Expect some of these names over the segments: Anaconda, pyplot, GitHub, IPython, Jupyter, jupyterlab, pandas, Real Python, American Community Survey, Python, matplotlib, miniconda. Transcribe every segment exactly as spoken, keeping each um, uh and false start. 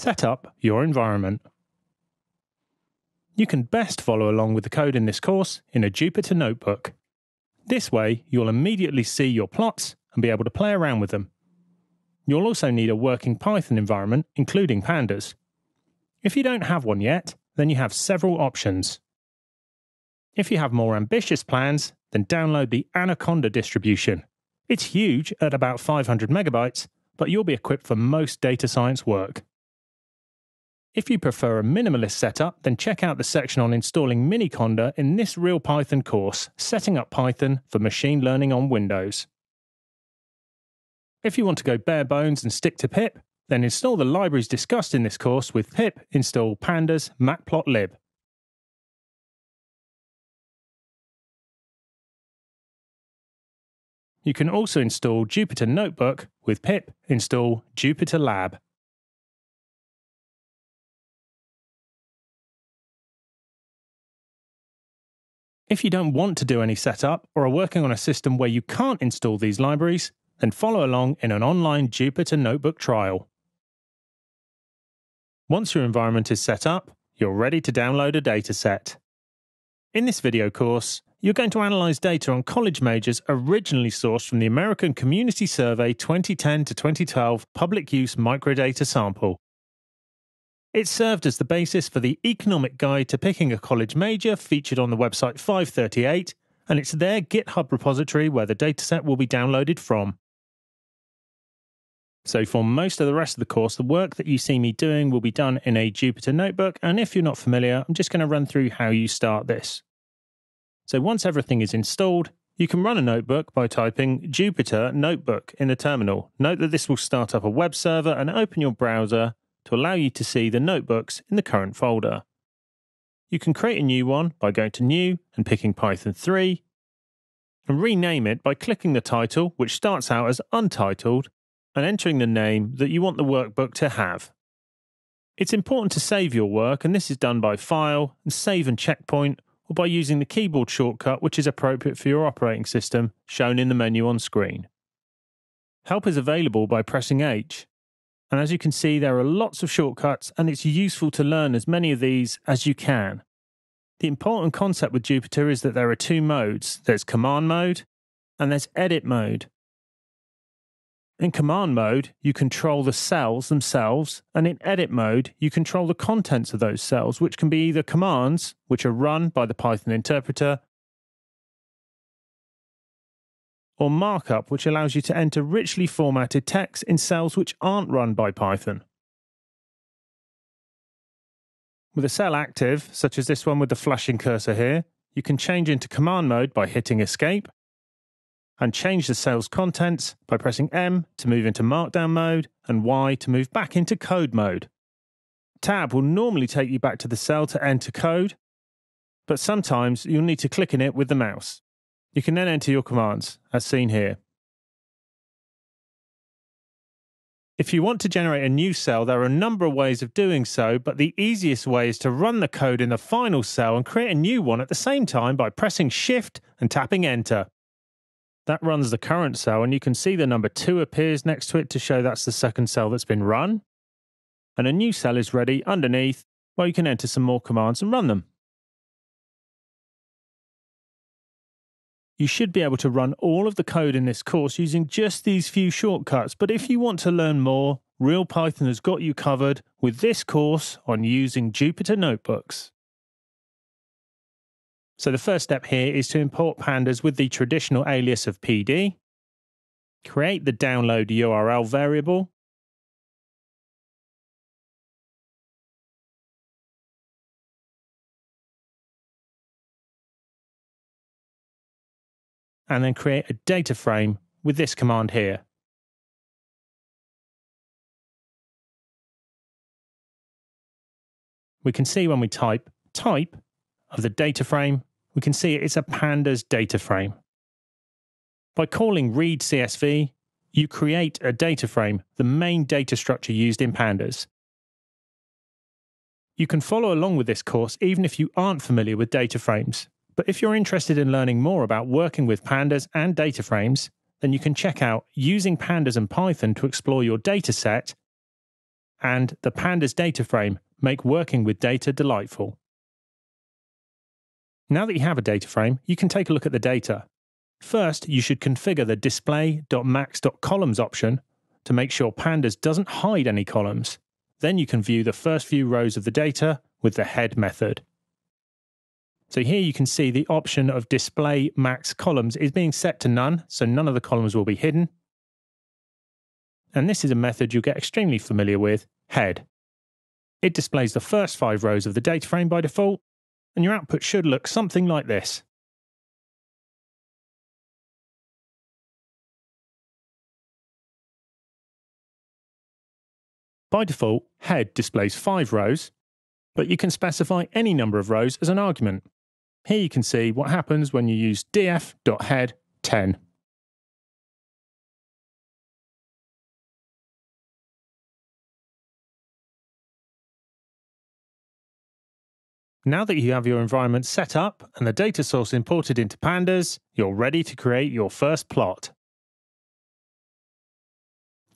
set up your environment. You can best follow along with the code in this course in a Jupyter notebook. This way, you'll immediately see your plots and be able to play around with them. You'll also need a working Python environment, including pandas. If you don't have one yet, then you have several options. If you have more ambitious plans, then download the Anaconda distribution. It's huge at about five hundred megabytes, but you'll be equipped for most data science work. If you prefer a minimalist setup, then check out the section on installing miniconda in this Real Python course, Setting Up Python for Machine Learning on Windows. If you want to go bare bones and stick to pip, then install the libraries discussed in this course with pip install pandas matplotlib. You can also install Jupyter Notebook with pip install jupyterlab. If you don't want to do any setup or are working on a system where you can't install these libraries, then follow along in an online Jupyter Notebook trial. Once your environment is set up, you're ready to download a dataset. In this video course, you're going to analyse data on college majors originally sourced from the American Community Survey twenty ten to twenty twelve Public Use Microdata Sample. It served as the basis for the Economic Guide to Picking a College Major featured on the website five thirty-eight, and it's their GitHub repository where the dataset will be downloaded from. So for most of the rest of the course, the work that you see me doing will be done in a Jupyter notebook, and if you're not familiar, I'm just going to run through how you start this. So once everything is installed, you can run a notebook by typing Jupyter notebook in the terminal. Note that this will start up a web server and open your browser to allow you to see the notebooks in the current folder. You can create a new one by going to New and picking Python three, and rename it by clicking the title, which starts out as Untitled, and entering the name that you want the workbook to have. It's important to save your work, and this is done by File and Save and Checkpoint, or by using the keyboard shortcut which is appropriate for your operating system, shown in the menu on screen. Help is available by pressing H. And as you can see, there are lots of shortcuts, and it's useful to learn as many of these as you can. The important concept with Jupyter is that there are two modes. There's command mode and there's edit mode. In command mode, you control the cells themselves, and in edit mode, you control the contents of those cells, which can be either commands, which are run by the Python interpreter, or markup, which allows you to enter richly formatted text in cells which aren't run by Python. With a cell active, such as this one with the flashing cursor here, you can change into command mode by hitting Escape, and change the cell's contents by pressing M to move into markdown mode and Y to move back into code mode. Tab will normally take you back to the cell to enter code, but sometimes you'll need to click in it with the mouse. You can then enter your commands, as seen here. If you want to generate a new cell, there are a number of ways of doing so, but the easiest way is to run the code in the final cell and create a new one at the same time by pressing Shift and tapping Enter. That runs the current cell, and you can see the number two appears next to it to show that's the second cell that's been run. And a new cell is ready underneath, where you can enter some more commands and run them. You should be able to run all of the code in this course using just these few shortcuts, but if you want to learn more, Real Python has got you covered with this course on using Jupyter Notebooks. So the first step here is to import pandas with the traditional alias of P D, create the download U R L variable, and then create a data frame with this command here. We can see when we type type of the data frame, we can see it's a pandas data frame. By calling read C S V, you create a data frame, the main data structure used in pandas. You can follow along with this course even if you aren't familiar with data frames. But if you're interested in learning more about working with pandas and data frames, then you can check out Using Pandas and Python to Explore Your Dataset and the pandas data frame make working with data delightful. Now that you have a data frame, you can take a look at the data. First, you should configure the display.max.columns option to make sure pandas doesn't hide any columns. Then you can view the first few rows of the data with the head method. So here you can see the option of display max columns is being set to none, so none of the columns will be hidden. And this is a method you'll get extremely familiar with, head. It displays the first five rows of the data frame by default, and your output should look something like this. By default, head displays five rows, but you can specify any number of rows as an argument. Here you can see what happens when you use df.head ten. Now that you have your environment set up and the data source imported into pandas, you're ready to create your first plot.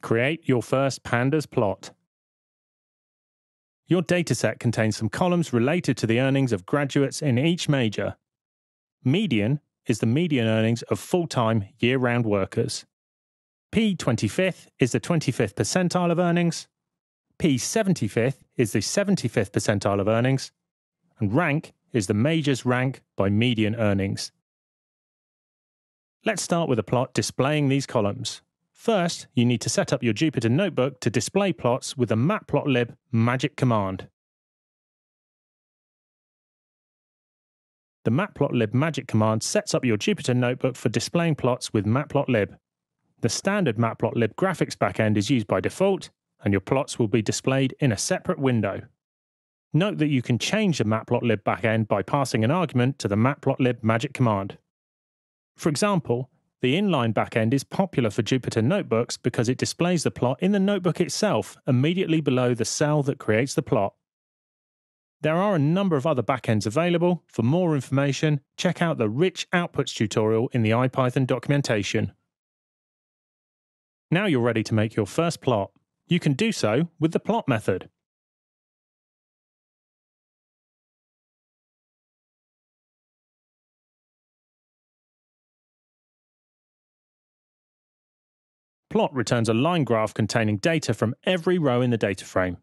Create your first pandas plot. Your dataset contains some columns related to the earnings of graduates in each major. Median is the median earnings of full-time, year-round workers. P twenty-fifth is the twenty-fifth percentile of earnings. P seventy-fifth is the seventy-fifth percentile of earnings. And rank is the major's rank by median earnings. Let's start with a plot displaying these columns. First, you need to set up your Jupyter notebook to display plots with the matplotlib magic command. The matplotlib magic command sets up your Jupyter notebook for displaying plots with matplotlib. The standard matplotlib graphics backend is used by default, and your plots will be displayed in a separate window. Note that you can change the matplotlib backend by passing an argument to the matplotlib magic command. For example, the inline backend is popular for Jupyter notebooks because it displays the plot in the notebook itself, immediately below the cell that creates the plot. There are a number of other backends available. For more information, check out the Rich Outputs tutorial in the IPython documentation. Now you're ready to make your first plot. You can do so with the plot method. Plot returns a line graph containing data from every row in the data frame.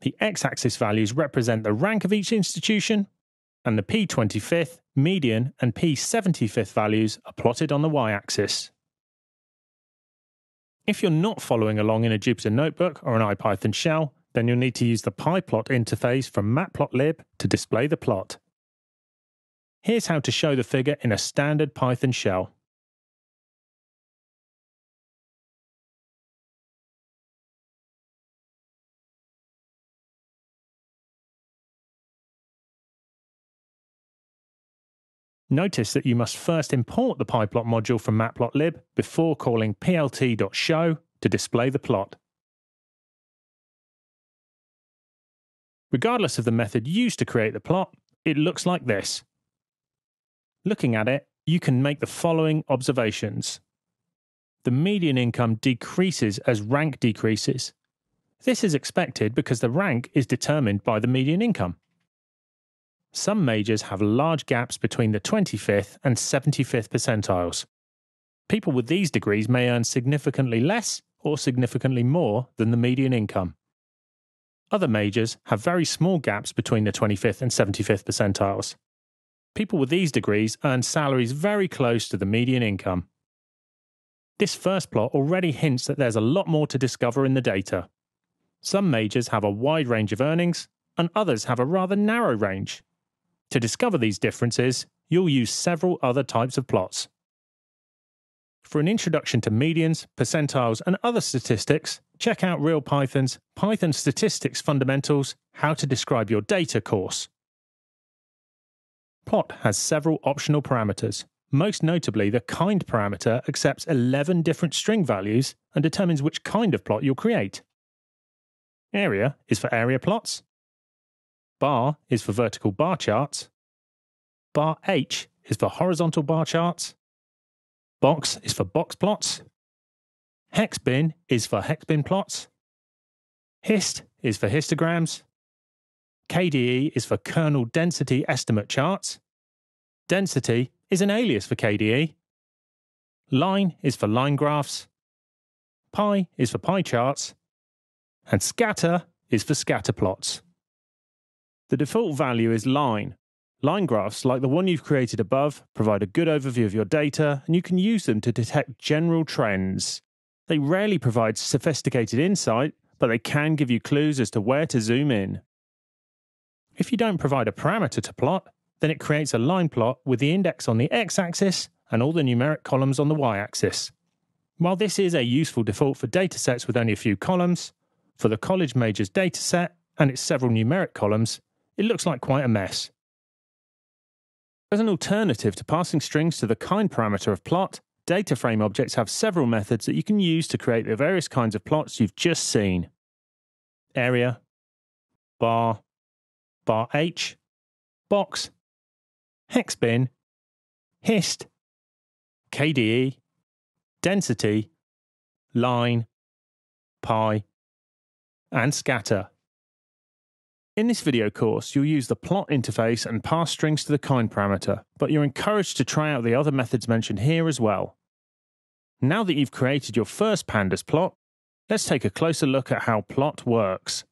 The x-axis values represent the rank of each institution, and the P twenty-fifth, median, and P seventy-fifth values are plotted on the y-axis. If you're not following along in a Jupyter notebook or an IPython shell, then you'll need to use the pyplot interface from matplotlib to display the plot. Here's how to show the figure in a standard Python shell. Notice that you must first import the pyplot module from matplotlib before calling plt.show to display the plot. Regardless of the method used to create the plot, it looks like this. Looking at it, you can make the following observations. The median income decreases as rank decreases. This is expected because the rank is determined by the median income. Some majors have large gaps between the twenty-fifth and seventy-fifth percentiles. People with these degrees may earn significantly less or significantly more than the median income. Other majors have very small gaps between the twenty-fifth and seventy-fifth percentiles. People with these degrees earn salaries very close to the median income. This first plot already hints that there's a lot more to discover in the data. Some majors have a wide range of earnings, and others have a rather narrow range. To discover these differences, you'll use several other types of plots. For an introduction to medians, percentiles, and other statistics, check out Real Python's Python Statistics Fundamentals: How to Describe Your Data course. Plot has several optional parameters. Most notably, the kind parameter accepts eleven different string values and determines which kind of plot you'll create. Area is for area plots. Bar is for vertical bar charts. Bar H is for horizontal bar charts. Box is for box plots. Hex bin is for hex bin plots. Hist is for histograms. K D E is for kernel density estimate charts. Density is an alias for K D E. Line is for line graphs. Pi is for pie charts. And scatter is for scatter plots. The default value is line. Line graphs, like the one you've created above, provide a good overview of your data, and you can use them to detect general trends. They rarely provide sophisticated insight, but they can give you clues as to where to zoom in. If you don't provide a parameter to plot, then it creates a line plot with the index on the x-axis and all the numeric columns on the y-axis. While this is a useful default for datasets with only a few columns, for the college majors dataset and its several numeric columns, it looks like quite a mess. As an alternative to passing strings to the kind parameter of plot, data frame objects have several methods that you can use to create the various kinds of plots you've just seen. Area, bar, bar H, box, hex bin, hist, K D E, density, line, pi, and scatter. In this video course, you'll use the plot interface and pass strings to the kind parameter, but you're encouraged to try out the other methods mentioned here as well. Now that you've created your first pandas plot, let's take a closer look at how plot works.